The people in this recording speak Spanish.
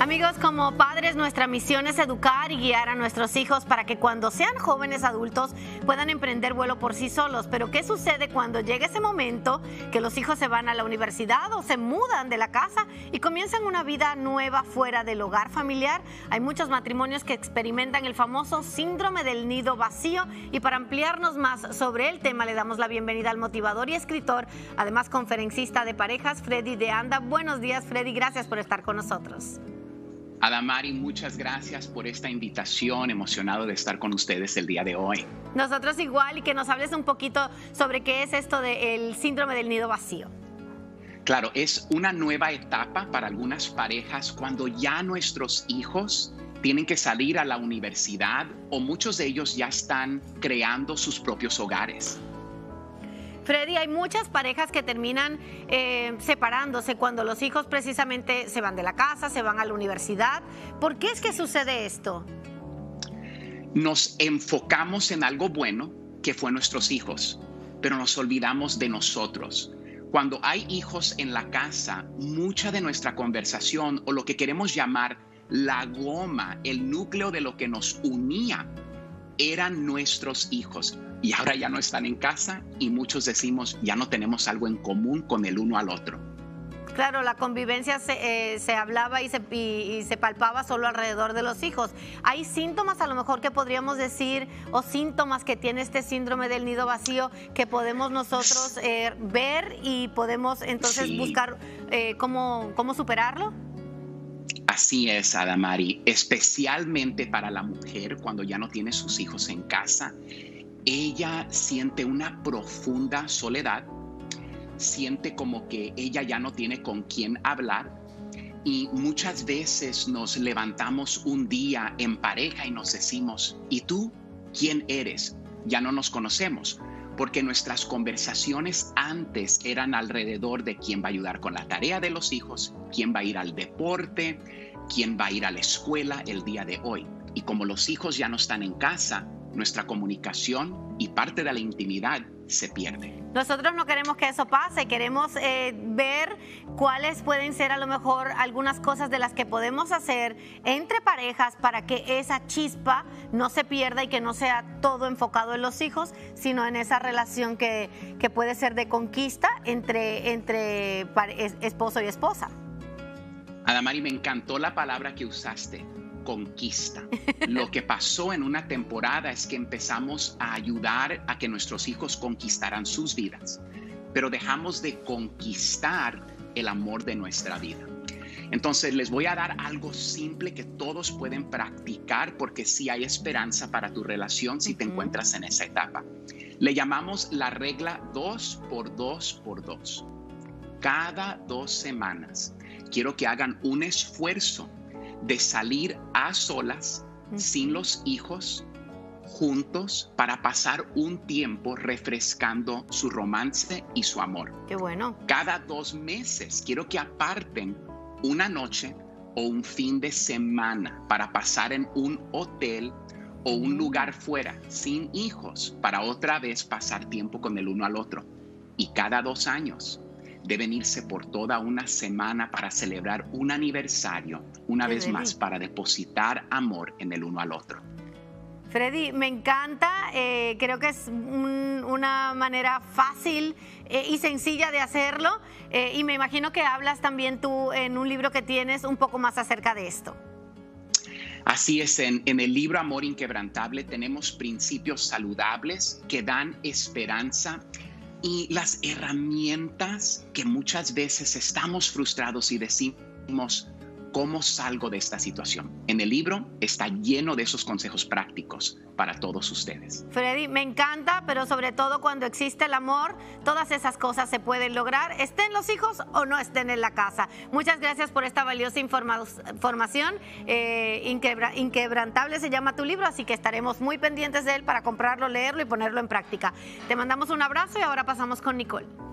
Amigos, como padres, nuestra misión es educar y guiar a nuestros hijos para que cuando sean jóvenes adultos puedan emprender vuelo por sí solos. Pero ¿qué sucede cuando llega ese momento que los hijos se van a la universidad o se mudan de la casa y comienzan una vida nueva fuera del hogar familiar? Hay muchos matrimonios que experimentan el famoso síndrome del nido vacío, y para ampliarnos más sobre el tema le damos la bienvenida al motivador y escritor, además conferencista de parejas, Freddy Deanda. Buenos días, Freddy, gracias por estar con nosotros. Adamari, muchas gracias por esta invitación, emocionado de estar con ustedes el día de hoy. Nosotros igual, y que nos hables un poquito sobre qué es esto del síndrome del nido vacío. Claro, es una nueva etapa para algunas parejas cuando ya nuestros hijos tienen que salir a la universidad o muchos de ellos ya están creando sus propios hogares. Freddy, hay muchas parejas que terminan separándose cuando los hijos precisamente se van de la casa, se van a la universidad. ¿Por qué es que sucede esto? Nos enfocamos en algo bueno, que fue nuestros hijos, pero nos olvidamos de nosotros. Cuando hay hijos en la casa, mucha de nuestra conversación, o lo que queremos llamar la goma, el núcleo de lo que nos unía, eran nuestros hijos. Y ahora ya no están en casa y muchos decimos, ya no tenemos algo en común con el uno al otro. Claro, la convivencia se hablaba y se palpaba solo alrededor de los hijos. ¿Hay síntomas a lo mejor que podríamos decir, o síntomas que tiene este síndrome del nido vacío, que podemos nosotros ver y podemos entonces buscar cómo superarlo? Así es, Adamari, especialmente para la mujer cuando ya no tiene sus hijos en casa. Ella siente una profunda soledad, siente como que ella ya no tiene con quién hablar, y muchas veces nos levantamos un día en pareja y nos decimos, ¿y tú quién eres? Ya no nos conocemos, porque nuestras conversaciones antes eran alrededor de quién va a ayudar con la tarea de los hijos, quién va a ir al deporte, quién va a ir a la escuela el día de hoy. Y como los hijos ya no están en casa, nuestra comunicación y parte de la intimidad se pierde. Nosotros no queremos que eso pase, queremos ver cuáles pueden ser a lo mejor algunas cosas de las que podemos hacer entre parejas para que esa chispa no se pierda y que no sea todo enfocado en los hijos, sino en esa relación que puede ser de conquista entre esposo y esposa. Adamari, me encantó la palabra que usaste. Conquista. Lo que pasó en una temporada es que empezamos a ayudar a que nuestros hijos conquistaran sus vidas, pero dejamos de conquistar el amor de nuestra vida. Entonces les voy a dar algo simple que todos pueden practicar, porque sí hay esperanza para tu relación si te encuentras en esa etapa. Le llamamos la regla 2 por 2 por 2. Cada 2 semanas quiero que hagan un esfuerzo de salir a solas, sin los hijos, juntos, para pasar un tiempo refrescando su romance y su amor. ¡Qué bueno! Cada 2 meses quiero que aparten una noche o un fin de semana para pasar en un hotel o un lugar fuera, sin hijos, para otra vez pasar tiempo con el uno al otro. Y cada 2 años... deben irse por toda una semana para celebrar un aniversario, una vez más, para depositar amor en el uno al otro. Freddy, me encanta, creo que es una manera fácil y sencilla de hacerlo, y me imagino que hablas también tú en un libro que tienes un poco más acerca de esto. Así es, en el libro Amor Inquebrantable tenemos principios saludables que dan esperanza y las herramientas que muchas veces estamos frustrados y decimos, ¿cómo salgo de esta situación? En el libro está lleno de esos consejos prácticos para todos ustedes. Freddy, me encanta, pero sobre todo cuando existe el amor, todas esas cosas se pueden lograr, estén los hijos o no estén en la casa. Muchas gracias por esta valiosa información. Inquebrantable se llama tu libro, así que estaremos muy pendientes de él para comprarlo, leerlo y ponerlo en práctica. Te mandamos un abrazo y ahora pasamos con Nicole.